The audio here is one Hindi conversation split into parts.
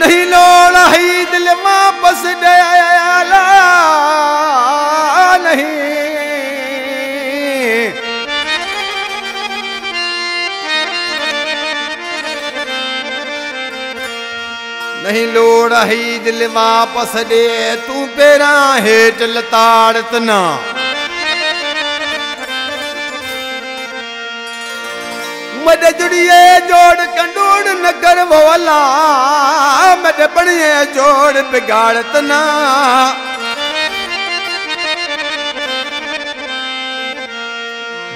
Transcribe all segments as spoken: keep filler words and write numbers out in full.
नहीं लोड़ है दिल वापस दयाला नहीं नहीं लोड़ है दिल वापस दे तू पेरा हेठ लताड़तना मद जुड़िए जोड़ कंडोड़ न कर भोला मद बड़िए जोड़ बिगाड़तना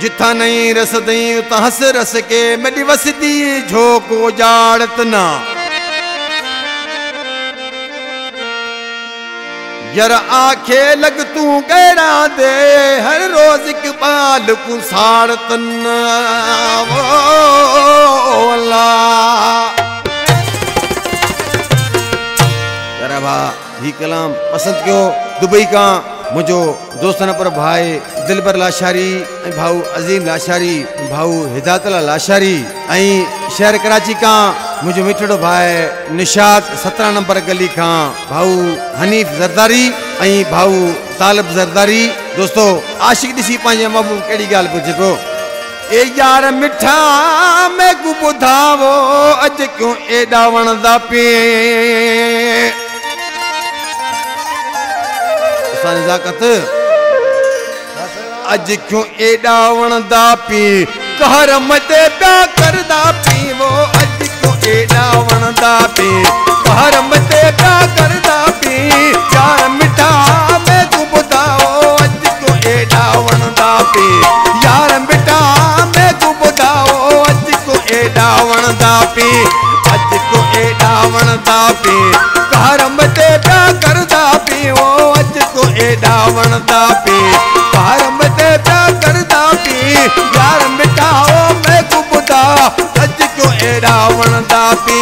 जिथा नहीं रसदई उता हस रस के मद वसदी झोंक उजाड़तना यार आखे लग तू गहरा दे हर रोज इकबाल को साड़तना ही कलाम पसंद क्यों दुबई का मुझो दोस्तन पर भाई दिलबर लाशारी भाऊ अजीम लाशारी भाऊ हिदायतला लाशारी शहर कराची का मुझो मिठड़ो भाई निशाद सत्रह नंबर गली का भाऊ हनीफ जरदारी भाऊ तालब जरदारी दोस्तों आशिक दिसी पाए महबूब कड़ी गाल पूछे को ए यार मिठा मैं को बुधावो अज क्यों एडा वणदा पयें अज क्यों एडा वणदा पी कहर मते प्या करदा पी वो अज क्यों एडा वणदा पी कहर मते प्या करदा पी यार मिठा मैं तू बुधाओ अज क्यों एडा वणदा पी यार मिठा मैं तू बुधाओ अज क्यों एडा वणदा पी अज क्यों एडा वणदा पी कहर मते प्या करदा पी वो एडा वणदा पी पार मते प्या करदा पी यार मिठाओ मैं को बुधा अज क्यों एडा वणदा पी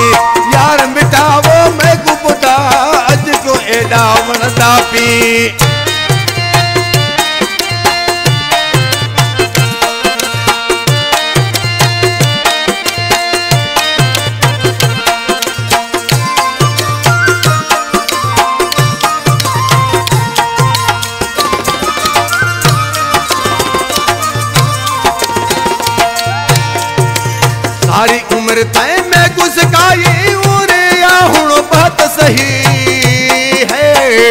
यार मिठाओ मैं को बुधा अज क्यों एडा वणदा पी मैं कुछ काई उरिया हूं बात सही है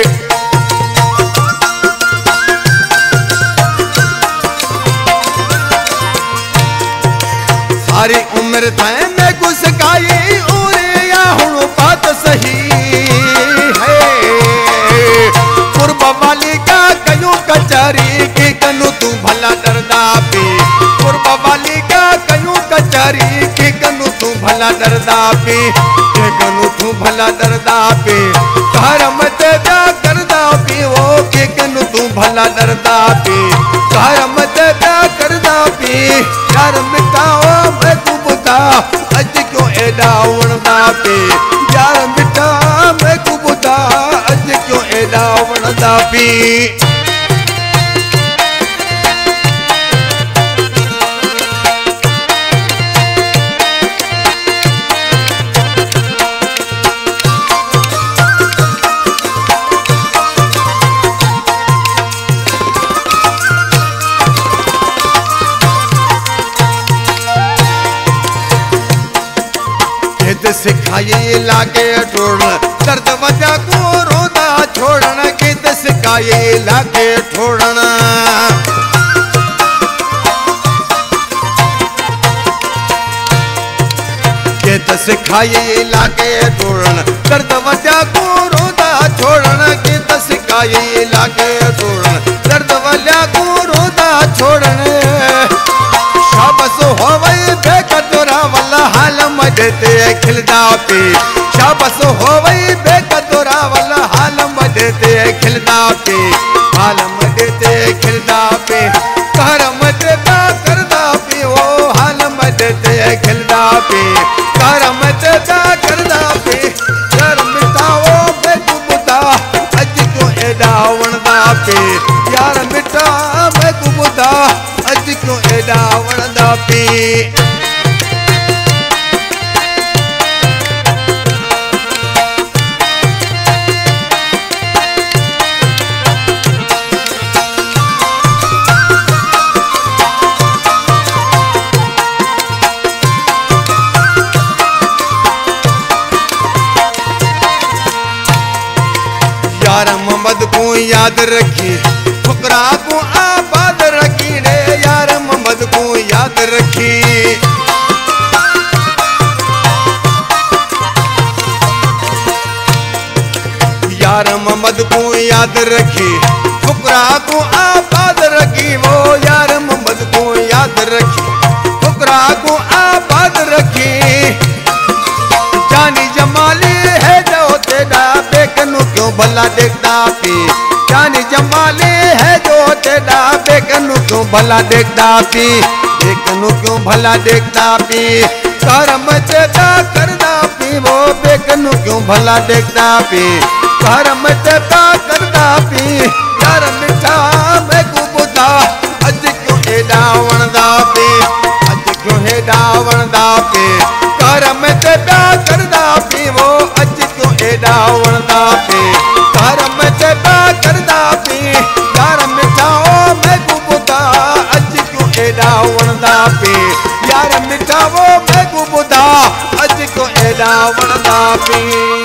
सारी उम्र थाए मैं कुछ काई उरिया हूं बात सही है कुर्ब वाली का कयूं कचहरी के कनु तू भला डरदा पे कुर्ब वाली का कयूं कचहरी के तू भला डरदा पे कनु तू भला डरदा पे कहर मते प्या करदा पे वो के कनु तू भला डरदा पे कहर मते प्या करदा पे यार मिटाओ मैं तू बुधा अज क्यों एडा वणदा पे यार मिटा मैं तू बुधा अज क्यों एडा वणदा पे सिखाई लागे ठोड़ दर्द वजा को रोदा छोड़न किद सिखाई लागे ठोड़न किद सिखाई लागे ठोड़न दर्द वजा को रोदा छोड़न किद सिखाई लागे ठोड़न दर्द वजा को रोदा छोड़न शाबस होवे बेकदरा वल्ला हाल मजे ते खिलदा पे शाबस होवई बेकदरा वाला हाल मजे ते खिलदा पे हाल मजे ते खिलदा पे कहर मजे प्या करदा पे ओ हाल मजे ते खिलदा पे कहर मजे प्या करदा पे यार मिटाओ मैं को बुधा अज क्यों एडा वणदा पे यार मिटा मैं को बुधा अज क्यों एडा वणदा पे यार मोहम्मद को याद रखी फुकरा को आबाद रखी रे यार मोहम्मद को याद रखी। यार मोहम्मद को याद रखी फुकरा को आबाद रखी वो यार मोहम्मद को याद रखी फुकरा को आबाद रखी। जानी जमाली है जो तेरा बेकनू क्यों भला देखता पी। जानी जमाली है जो तेरा बेकनू क्यों भला देखता पी बेकनू क्यों भला देखता पी। कर्म चेता करता पी वो बेकनू क्यों भला देखता पी कर्म चेता करता पी। यार मिठा मैं को बुधा अज क्यों एडा वणदा पे अज क्यों एडा वणदा पे। कर्म चेता करता पी वो अज क्यों एडा वणदा पे कर्म चेता करता पी। यार मिठा मैं को बुधा अज क्यों एडा वणदा पे यार मिठा वो मैं को बुधा अज क्यों एडा वणदा पे।